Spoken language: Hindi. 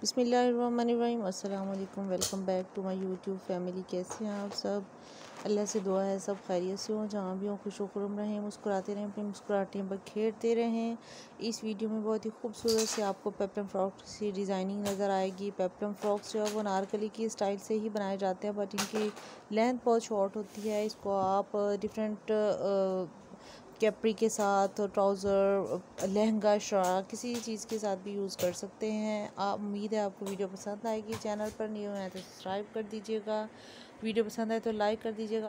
बिस्मिल्लाहिर्रहमानिर्रहीम, अस्सलाम वालेकुम, welcome back to my YouTube family. कैसे हैं आप सब? अल्लाह से दुआ है सब खैरियत से हों, जहाँ भी हों खुशोखुरम रहें, मुस्कुराते रहें, अपनी मुस्कुराहटें बखेरते रहें। इस वीडियो में बहुत ही खूबसूरत से आपको पेप्लम फ्रॉक की डिज़ाइनिंग नज़र आएगी। पेप्लम फ्रॉक्स जो है वो नारकली की स्टाइल से ही बनाए जाते हैं, बट इनकी लेंथ बहुत शॉर्ट होती है। इसको आप डिफरेंट कैप्री के साथ, ट्राउज़र, लहंगा, शरारा, किसी चीज़ के साथ भी यूज़ कर सकते हैं। आप उम्मीद है आपको वीडियो पसंद आएगी। चैनल पर न्यू है तो सब्सक्राइब कर दीजिएगा, वीडियो पसंद आए तो लाइक कर दीजिएगा।